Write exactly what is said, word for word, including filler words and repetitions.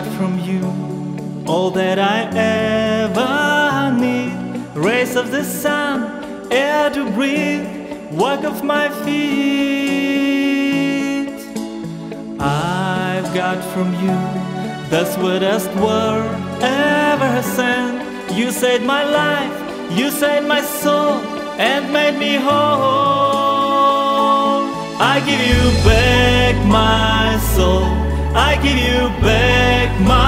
got from you all that I ever need. Rays of the sun, air to breathe, walk off my feet. I've got from you the sweetest word ever sent. You saved my life, you saved my soul, and made me whole. I give you back my soul, I give you back my